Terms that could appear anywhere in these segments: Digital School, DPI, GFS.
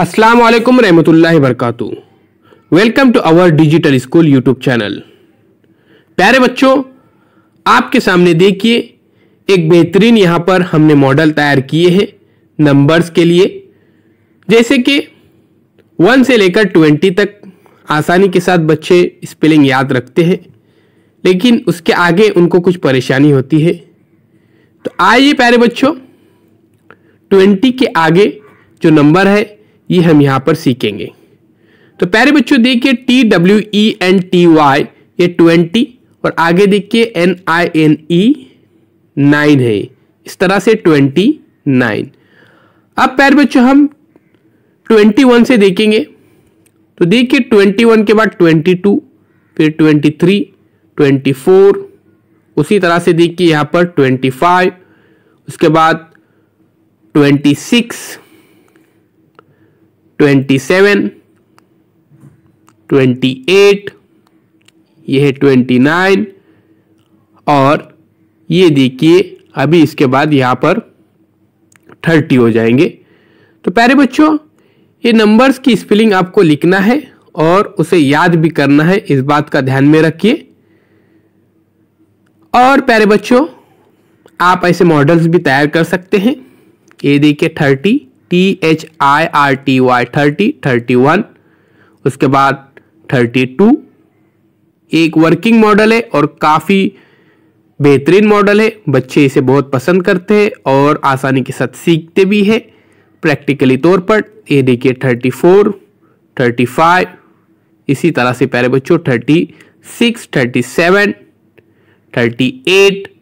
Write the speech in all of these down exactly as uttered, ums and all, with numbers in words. अस्सलाम वालेकुम रहमतुल्लाहि बरकातु। Welcome to our digital school YouTube channel. प्यारे बच्चों, आपके सामने देखिए एक बेहतरीन यहाँ पर हमने मॉडल तैयार किए हैं नंबर्स के लिए, जैसे कि वन से लेकर ट्वेंटी तक आसानी के साथ बच्चे स्पेलिंग याद रखते हैं, लेकिन उसके आगे उनको कुछ परेशानी होती है। तो आइए प्यारे बच्चों, ट्वेंटी के आगे जो नंबर है ये हम यहाँ पर सीखेंगे। तो प्यारे बच्चों देखिए T W E N T Y ये ट्वेंटी और आगे देखिए N I N E nine है, इस तरह से ट्वेंटी नाइन। अब प्यारे बच्चों हम ट्वेंटी वन से देखेंगे, तो देखिए ट्वेंटी वन के बाद ट्वेंटी टू, फिर ट्वेंटी थ्री, ट्वेंटी फोर, उसी तरह से देखिए यहाँ पर ट्वेंटी फाइव, उसके बाद twenty six, twenty seven, twenty eight, ये है ट्वेंटी नाइन, और ये देखिए अभी इसके बाद यहाँ पर थर्टी हो जाएंगे। तो प्यारे बच्चों ये नंबर्स की स्पेलिंग आपको लिखना है और उसे याद भी करना है, इस बात का ध्यान में रखिए। और प्यारे बच्चों आप ऐसे मॉडल्स भी तैयार कर सकते हैं। ये देखिए thirty T H I R T Y thirty, thirty one, उसके बाद थर्टी टू। एक वर्किंग मॉडल है और काफ़ी बेहतरीन मॉडल है, बच्चे इसे बहुत पसंद करते हैं और आसानी के साथ सीखते भी है प्रैक्टिकली तौर पर। ये देखिए थर्टी फोर, थर्टी फाइव, इसी तरह से प्यारे बच्चों thirty six, thirty seven, thirty eight.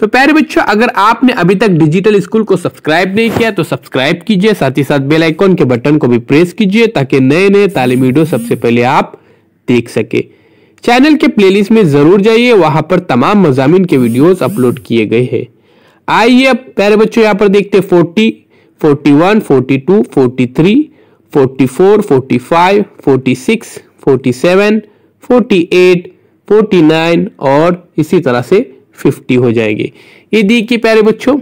तो प्यारे बच्चों अगर आपने अभी तक डिजिटल स्कूल को सब्सक्राइब नहीं किया तो सब्सक्राइब कीजिए, साथ ही साथ बेल आइकॉन के बटन को भी प्रेस कीजिए ताकि नए नए तालीमी वीडियो सबसे पहले आप देख सके। चैनल के प्लेलिस्ट में जरूर जाइए, वहां पर तमाम मजामीन के वीडियोस अपलोड किए गए हैं। आइए प्यारे बच्चों यहाँ पर देखते forty, forty one, forty two, forty three, forty four, forty five, forty six, forty seven, forty eight, forty nine और इसी तरह से फिफ्टी हो जाएंगे। ये देखिए प्यारे बच्चों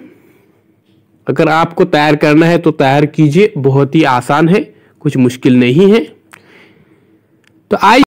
अगर आपको तैयार करना है तो तैयार कीजिए, बहुत ही आसान है, कुछ मुश्किल नहीं है। तो आइए